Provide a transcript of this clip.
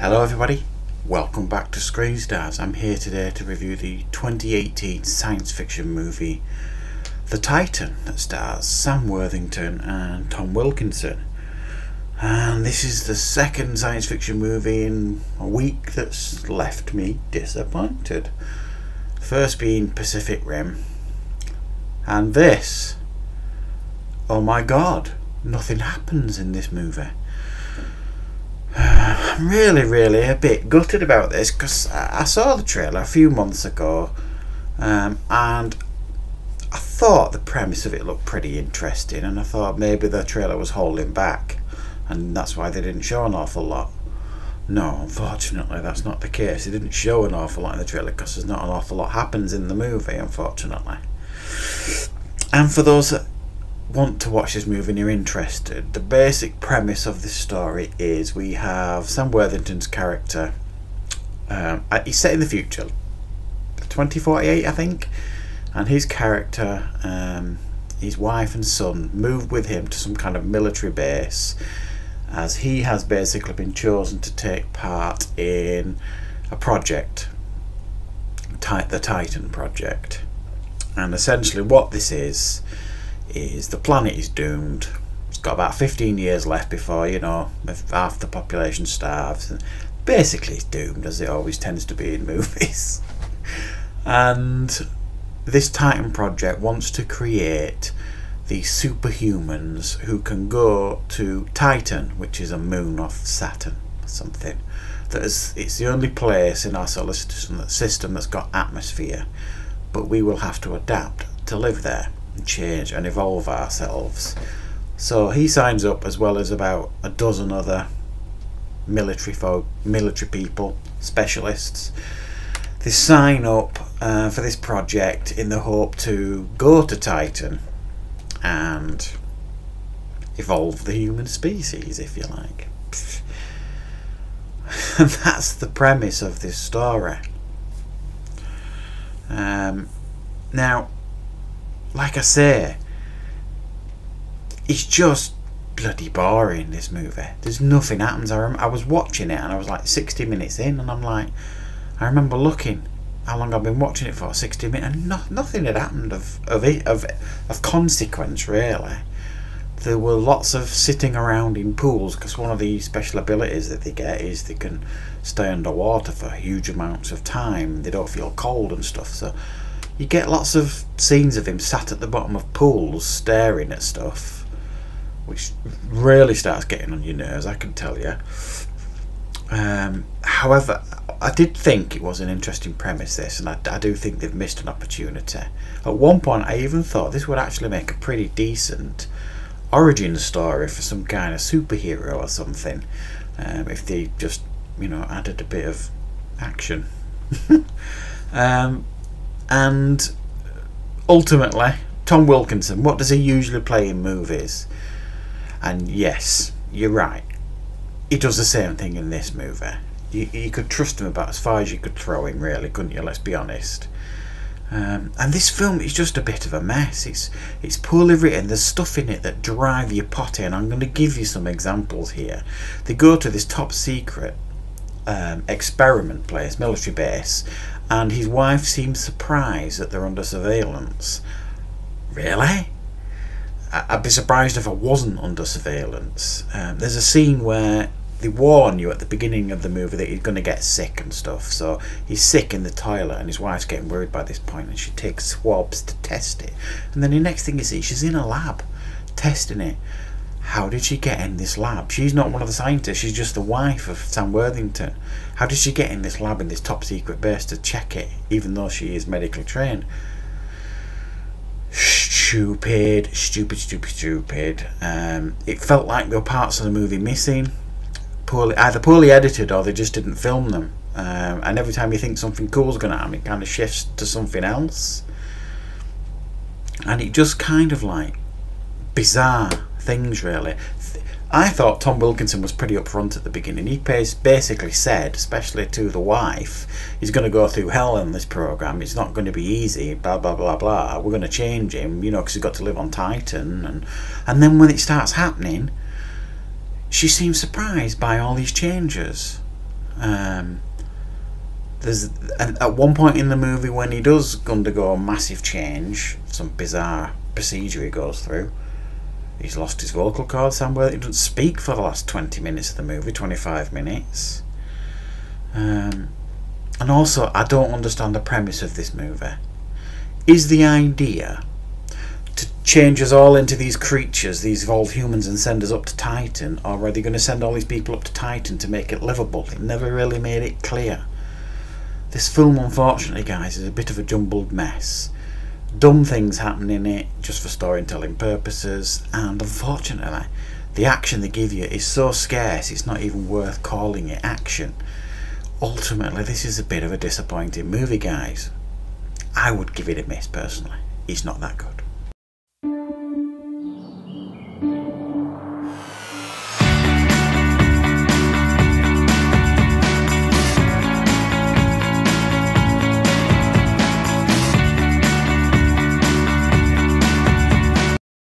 Hello everybody, welcome back to Screen Stars. I'm here today to review the 2018 science fiction movie The Titan that stars Sam Worthington and Tom Wilkinson. And this is the second science fiction movie in a week that's left me disappointed. The first being Pacific Rim, and this, oh my god, nothing happens in this movie. I'm really a bit gutted about this because I saw the trailer a few months ago and I thought the premise of it looked pretty interesting, and I thought maybe the trailer was holding back and that's why they didn't show an awful lot. No, unfortunately that's not the case. They didn't show an awful lot in the trailer because there's not an awful lot happens in the movie, unfortunately. And for those that want to watch this movie and you're interested, the basic premise of this story is we have Sam Worthington's character. He's set in the future, 2048 I think, and his character, his wife and son, moved with him to some kind of military base, as he has basically been chosen to take part in a project, the Titan project. And essentially what this is the planet is doomed. It's got about 15 years left before, you know, if half the population starves, and basically it's doomed, as it always tends to be in movies. And this Titan project wants to create these superhumans who can go to Titan, which is a moon off Saturn or something. It's the only place in our solar system that's got atmosphere, but we will have to adapt to live there and change and evolve ourselves. So he signs up, as well as about a dozen other military people, specialists. They sign up for this project in the hope to go to Titan and evolve the human species, if you like. And that's the premise of this story. Now, like I say, it's just bloody boring, this movie. There's nothing happens. I was watching it and I was like 60 minutes in, and I'm like, I remember looking how long I've been watching it for, 60 minutes, and nothing had happened of consequence, really. There were lots of sitting around in pools, because one of the special abilities that they get is they can stay underwater for huge amounts of time. They don't feel cold and stuff, so you get lots of scenes of him sat at the bottom of pools staring at stuff, which really starts getting on your nerves, I can tell you. However, I did think it was an interesting premise, this, and I do think they've missed an opportunity. At one point I even thought this would actually make a pretty decent origin story for some kind of superhero or something, if they just, you know, added a bit of action. And ultimately, Tom Wilkinson, what does he usually play in movies? And yes, you're right, he does the same thing in this movie. You could trust him about as far as you could throw him, really, couldn't you? Let's be honest. And this film is just a bit of a mess. It's poorly written. There's stuff in it that drive your pot in. I'm going to give you some examples here. They go to this top secret experiment place, military base, and his wife seems surprised that they're under surveillance. Really? I'd be surprised if I wasn't under surveillance. There's a scene where they warn you at the beginning of the movie that he's going to get sick and stuff, so he's sick in the toilet and his wife's getting worried by this point, and she takes swabs to test it, and then the next thing you see, she's in a lab testing it. How did she get in this lab? She's not one of the scientists, she's just the wife of Sam Worthington. How did she get in this lab in this top secret base to check it, even though she is medically trained? Stupid. It felt like there were parts of the movie missing. Either poorly edited, or they just didn't film them. And every time you think something cool's going to happen, it kind of shifts to something else. And it just kind of like bizarre things, really. I thought Tom Wilkinson was pretty upfront at the beginning. He basically said, especially to the wife, he's going to go through hell in this program, it's not going to be easy, blah blah blah blah, we're going to change him, you know, because he's got to live on Titan. And then when it starts happening, she seems surprised by all these changes. There's at one point in the movie when he does undergo a massive change, some bizarre procedure he goes through. He's lost his vocal cords. Sam Worthington doesn't speak for the last 20 minutes of the movie, 25 minutes. And also, I don't understand the premise of this movie. Is the idea to change us all into these creatures, these evolved humans, and send us up to Titan? Or are they going to send all these people up to Titan to make it livable? It never really made it clear. This film, unfortunately, guys, is a bit of a jumbled mess. Dumb things happen in it just for storytelling purposes, and unfortunately the action they give you is so scarce it's not even worth calling it action. Ultimately, this is a bit of a disappointing movie, guys. I would give it a miss personally. It's not that good.